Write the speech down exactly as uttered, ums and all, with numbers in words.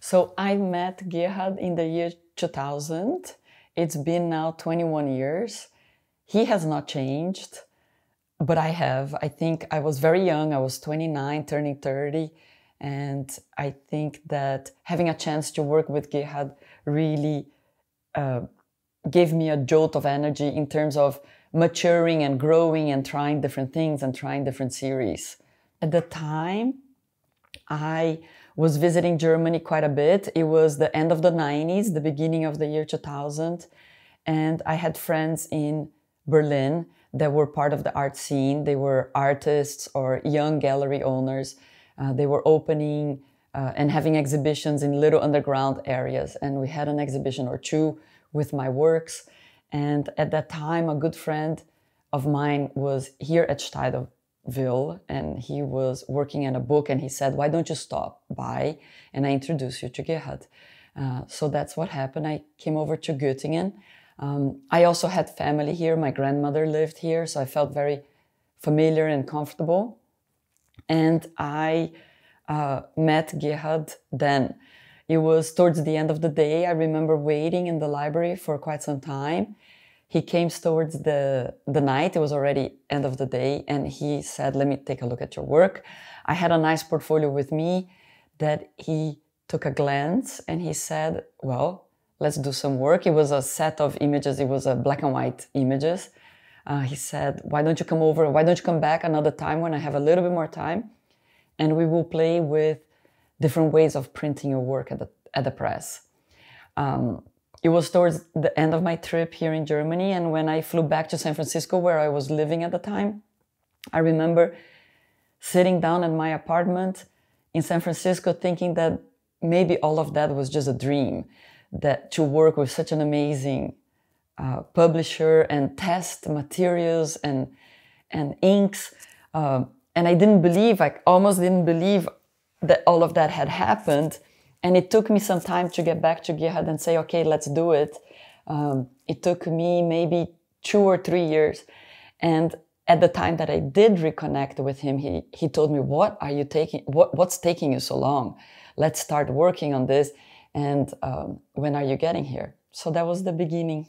So I met Gerhard in the year two thousand. It's been now twenty-one years. He has not changed, but I have. I think I was very young. I was twenty-nine, turning thirty. And I think that having a chance to work with Gerhard really uh, gave me a jolt of energy in terms of maturing and growing and trying different things and trying different series. At the time, I was visiting Germany quite a bit. It was the end of the nineties, the beginning of the year two thousand. And I had friends in Berlin that were part of the art scene. They were artists or young gallery owners. Uh, they were opening uh, and having exhibitions in little underground areas. And we had an exhibition or two with my works. And at that time, a good friend of mine was here at Steidl Ville, and he was working on a book, and he said, why don't you stop by and I introduce you to Gerhard. Uh, so that's what happened. I came over to Göttingen. Um, I also had family here. My grandmother lived here, so I felt very familiar and comfortable. And I uh, met Gerhard then. It was towards the end of the day. I remember waiting in the library for quite some time. He came towards the, the night. It was already end of the day. And he said, let me take a look at your work. I had a nice portfolio with me that he took a glance and he said, well, let's do some work. It was a set of images. It was a black and white images. Uh, he said, why don't you come over? Why don't you come back another time when I have a little bit more time? And we will play with different ways of printing your work at the, at the press. Um, It was towards the end of my trip here in Germany, and when I flew back to San Francisco, where I was living at the time, I remember sitting down in my apartment in San Francisco thinking that maybe all of that was just a dream, that to work with such an amazing uh, publisher and test materials and, and inks. Uh, and I didn't believe, I almost didn't believe that all of that had happened. And it took me some time to get back to Gerhard and say, okay, let's do it. Um, it took me maybe two or three years. And at the time that I did reconnect with him, he, he told me, what are you taking, what, what's taking you so long? Let's start working on this. And um, when are you getting here? So that was the beginning.